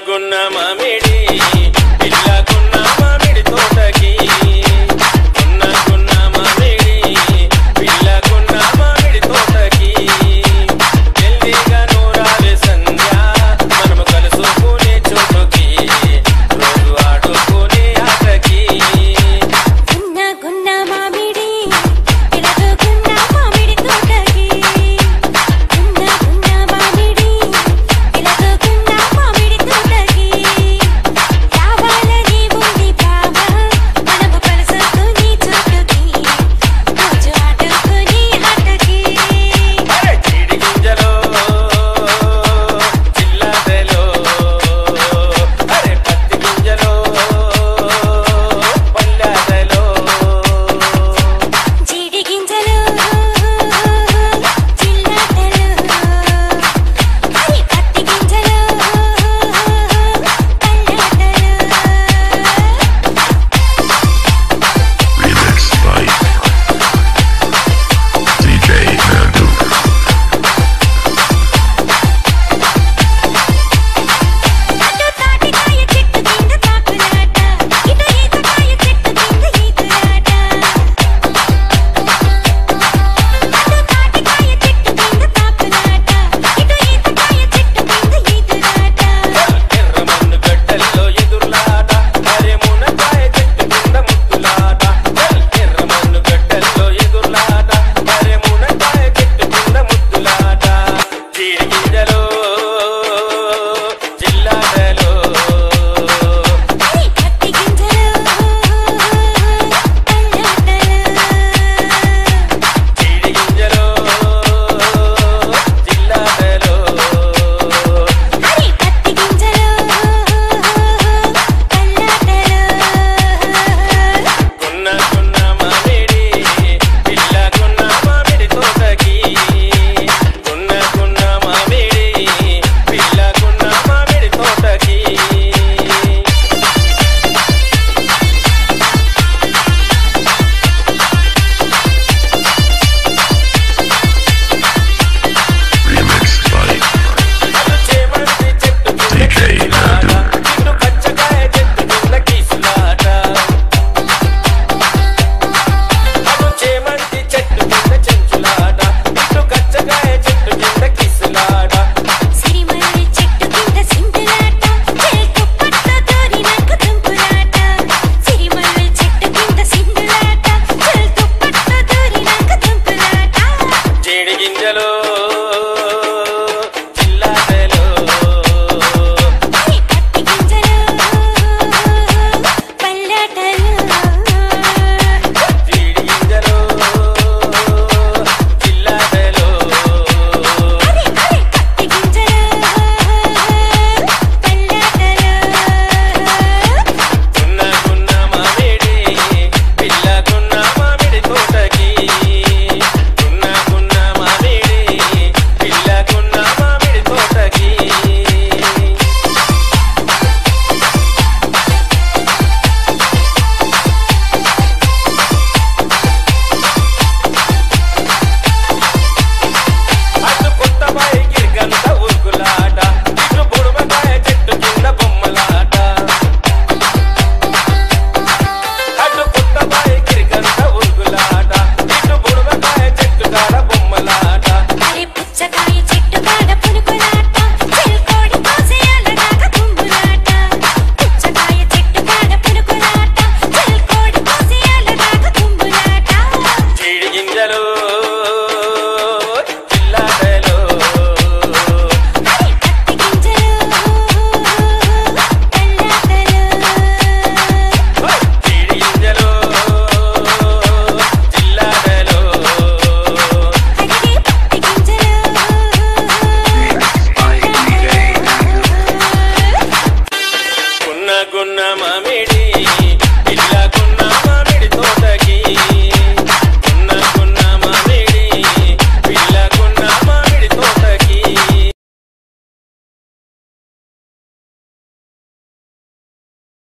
Gunna Gunna Mamidi.